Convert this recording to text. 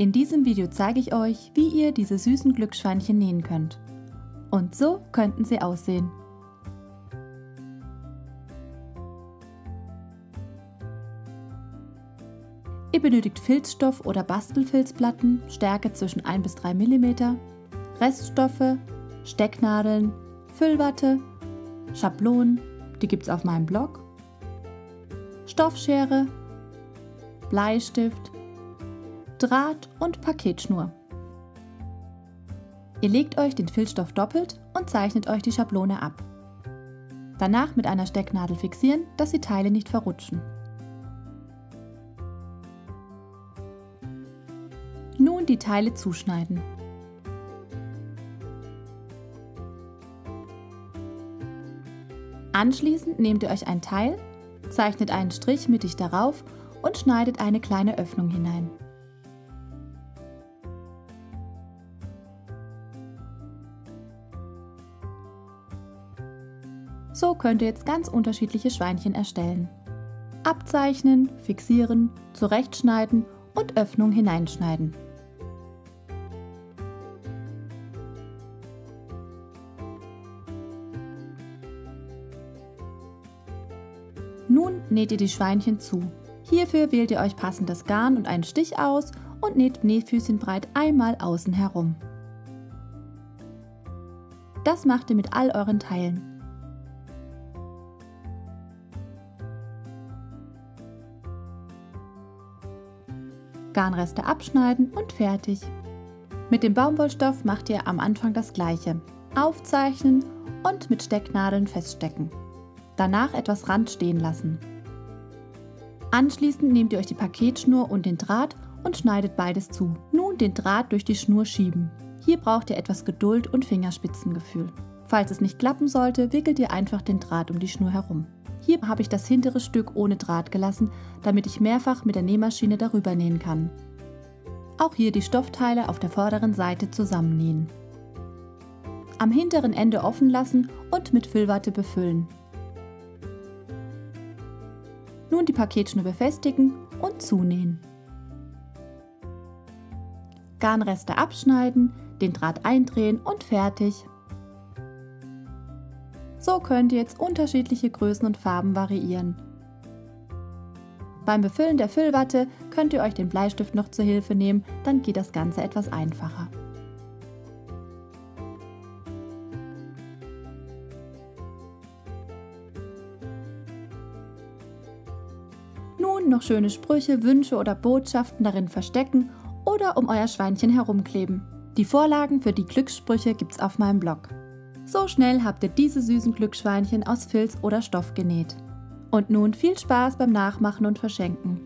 In diesem Video zeige ich euch, wie ihr diese süßen Glücksschweinchen nähen könnt. Und so könnten sie aussehen. Ihr benötigt Filzstoff oder Bastelfilzplatten, Stärke zwischen 1 bis 3 mm, Reststoffe, Stecknadeln, Füllwatte, Schablonen, die gibt es auf meinem Blog, Stoffschere, Bleistift, Draht und Paketschnur. Ihr legt euch den Filzstoff doppelt und zeichnet euch die Schablone ab. Danach mit einer Stecknadel fixieren, dass die Teile nicht verrutschen. Nun die Teile zuschneiden. Anschließend nehmt ihr euch ein Teil, zeichnet einen Strich mittig darauf und schneidet eine kleine Öffnung hinein. So könnt ihr jetzt ganz unterschiedliche Schweinchen erstellen. Abzeichnen, fixieren, zurechtschneiden und Öffnung hineinschneiden. Nun näht ihr die Schweinchen zu. Hierfür wählt ihr euch passendes Garn und einen Stich aus und näht nähfüßchenbreit einmal außen herum. Das macht ihr mit all euren Teilen. Garnreste abschneiden und fertig. Mit dem Baumwollstoff macht ihr am Anfang das Gleiche. Aufzeichnen und mit Stecknadeln feststecken. Danach etwas Rand stehen lassen. Anschließend nehmt ihr euch die Paketschnur und den Draht und schneidet beides zu. Nun den Draht durch die Schnur schieben. Hier braucht ihr etwas Geduld und Fingerspitzengefühl. Falls es nicht klappen sollte, wickelt ihr einfach den Draht um die Schnur herum. Hier habe ich das hintere Stück ohne Draht gelassen, damit ich mehrfach mit der Nähmaschine darüber nähen kann. Auch hier die Stoffteile auf der vorderen Seite zusammennähen. Am hinteren Ende offen lassen und mit Füllwatte befüllen. Nun die Paketschnur befestigen und zunähen. Garnreste abschneiden, den Draht eindrehen und fertig. So könnt ihr jetzt unterschiedliche Größen und Farben variieren. Beim Befüllen der Füllwatte könnt ihr euch den Bleistift noch zur Hilfe nehmen, dann geht das Ganze etwas einfacher. Nun noch schöne Sprüche, Wünsche oder Botschaften darin verstecken oder um euer Schweinchen herumkleben. Die Vorlagen für die Glückssprüche gibt's auf meinem Blog. So schnell habt ihr diese süßen Glücksschweinchen aus Filz oder Stoff genäht. Und nun viel Spaß beim Nachmachen und Verschenken.